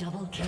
Double kill.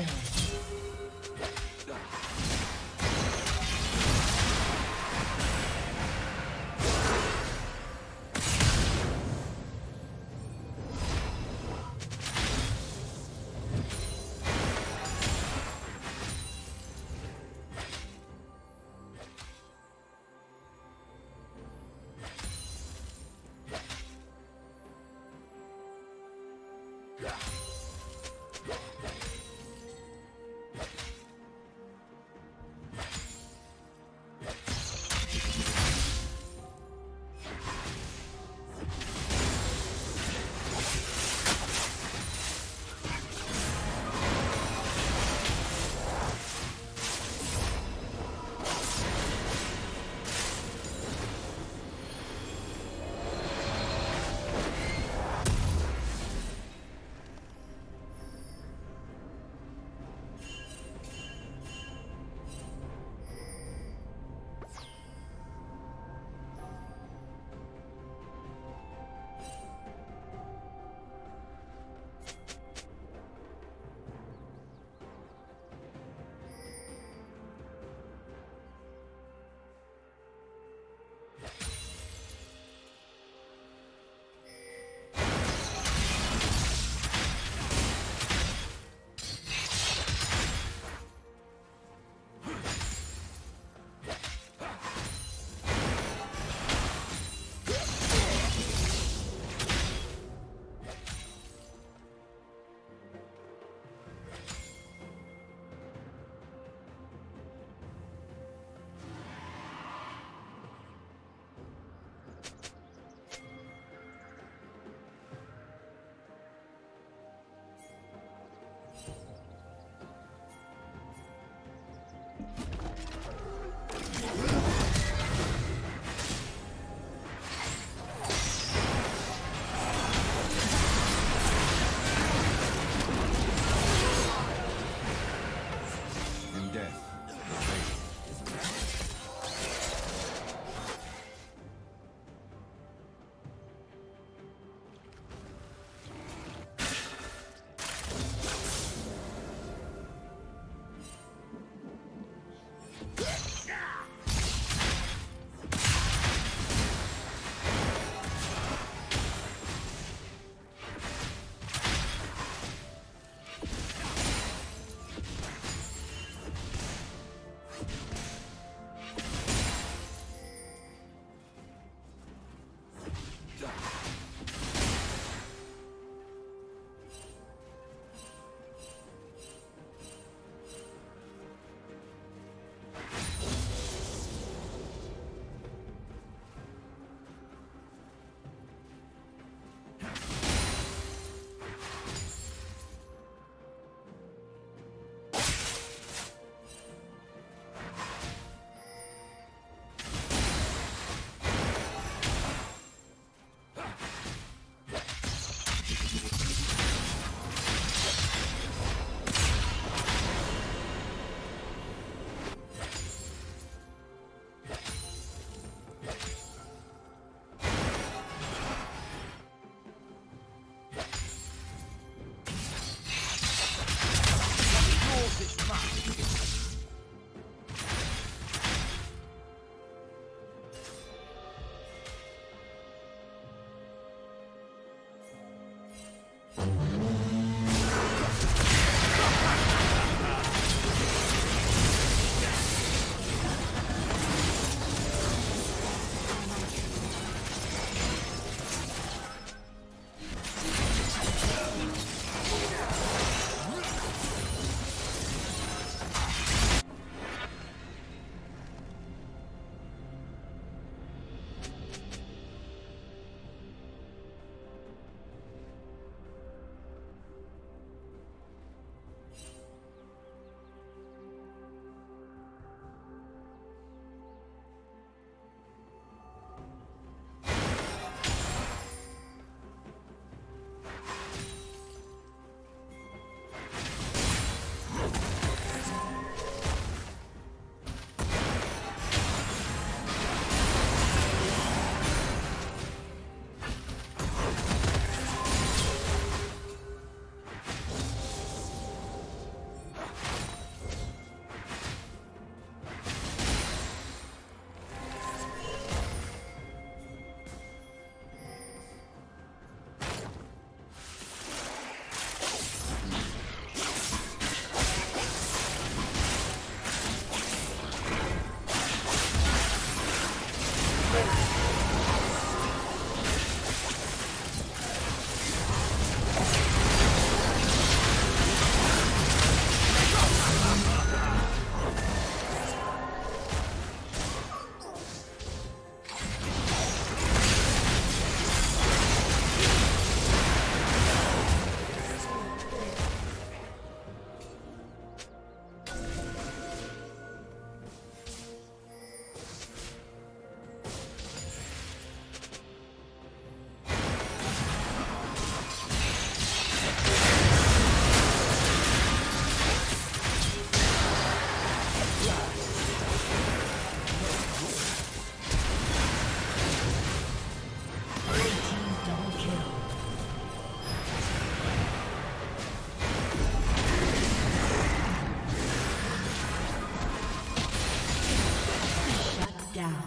down.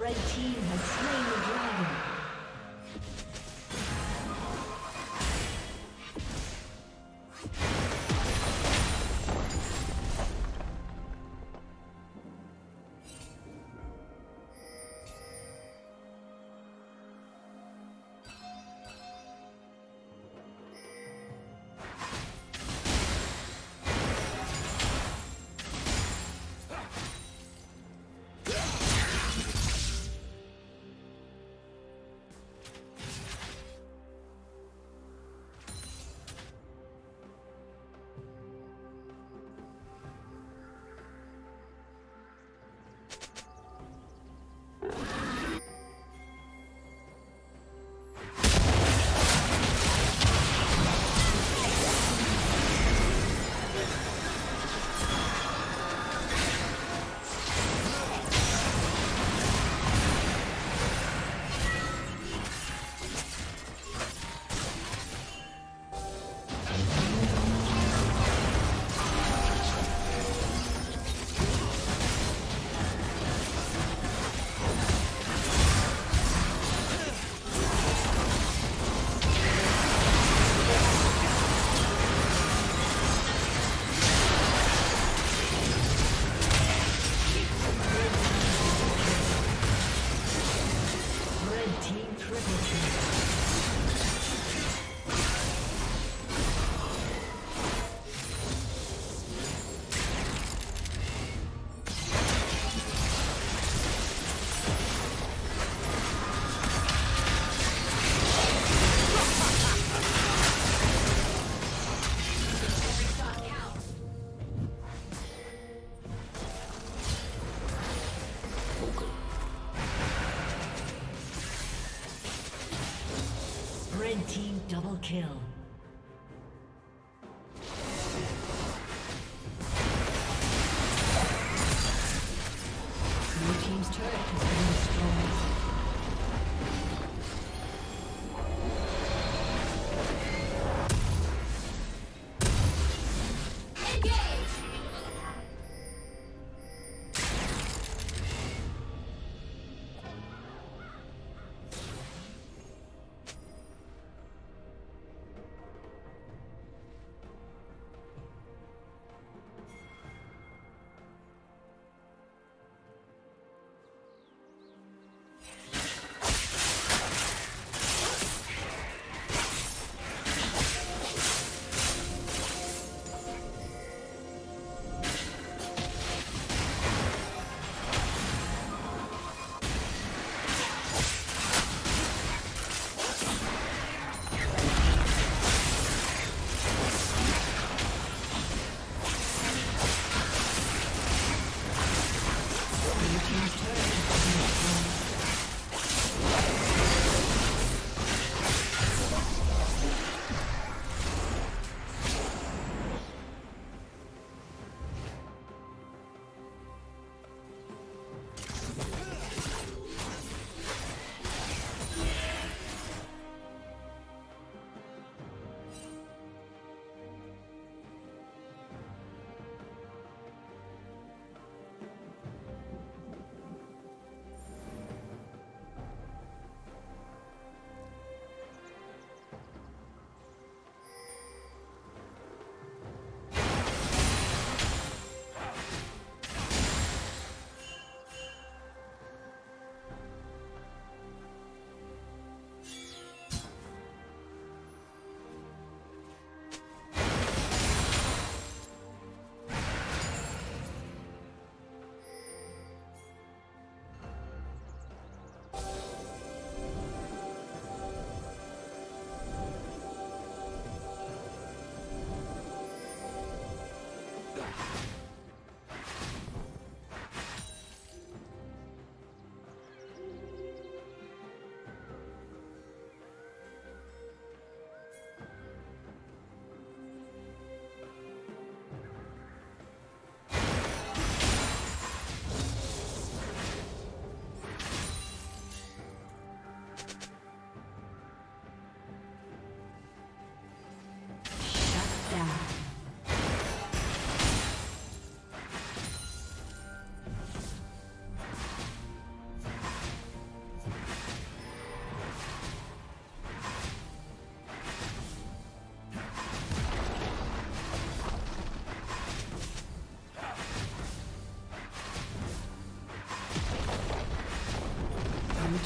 Red team has slain the dragon. Double kill.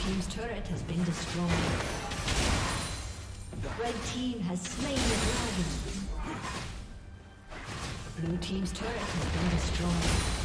team's turret has been destroyed. Red team has slain the dragon. Blue team's turret has been destroyed.